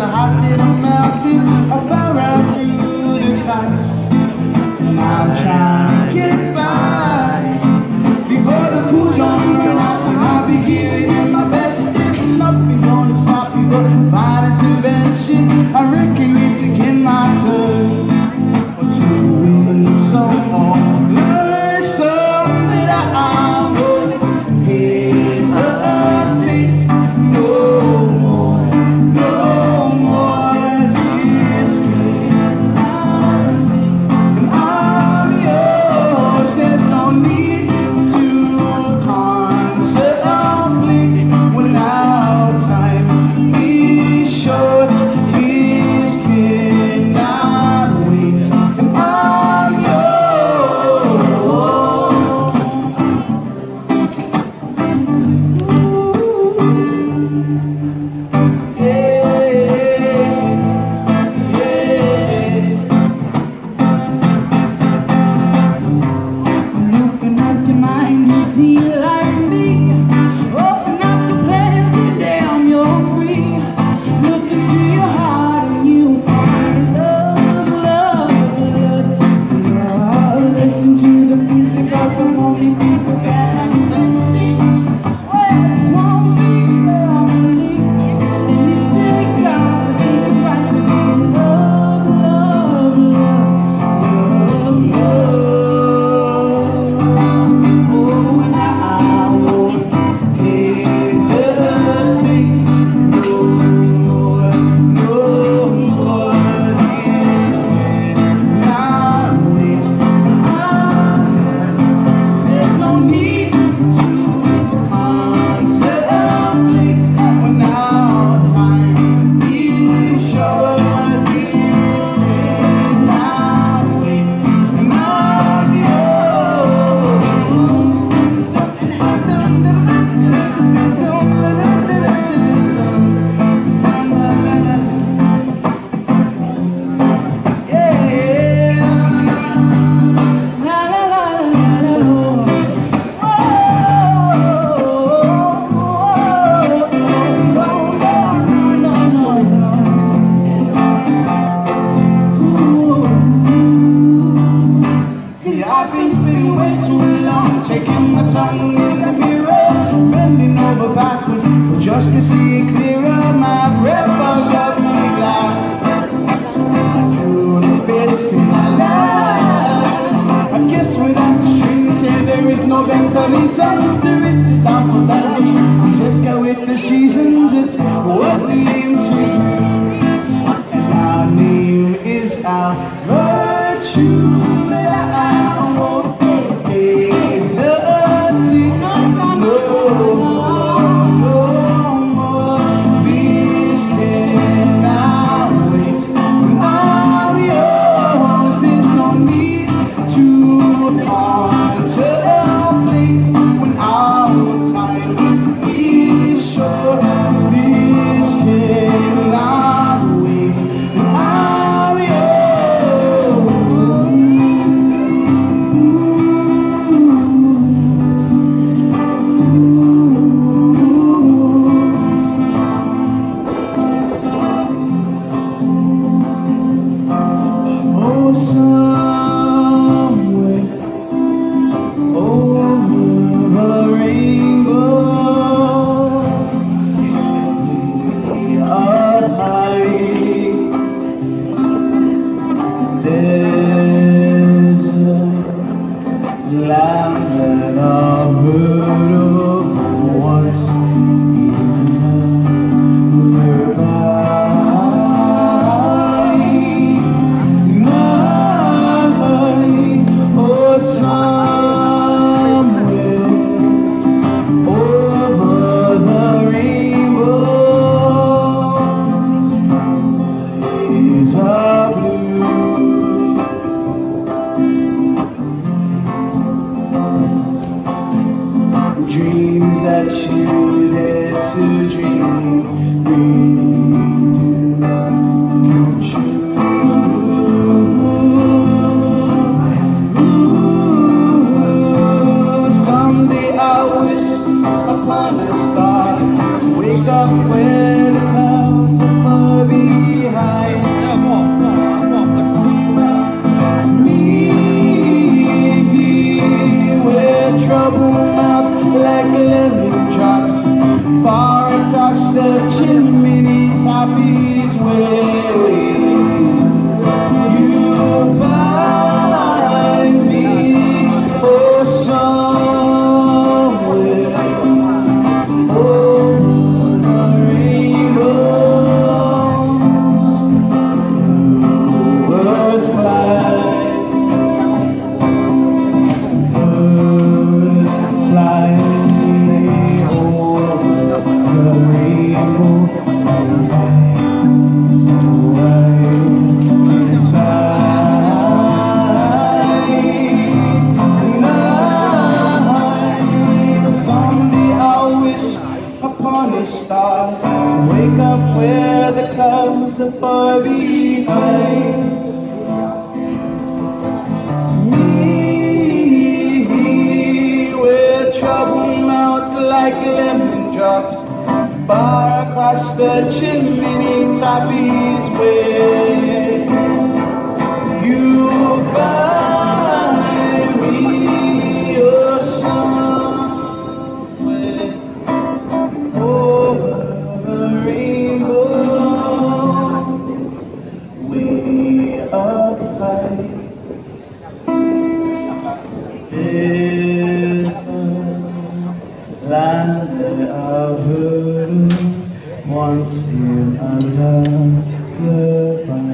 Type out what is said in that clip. a hot little mountain of around through the clocks. I'll try to get by before the coupon run out, and I'll be giving it my best. There's nothing gonna stop me but violent intervention. I reckon it's again my turn to win some or learn some that I would hesitate no. Short, please. clouds are far behind me, where trouble melts like lemon drops far across the chimney top is where you find me, or somewhere over the rainbow, way up high. There's a land that I've heard once in another.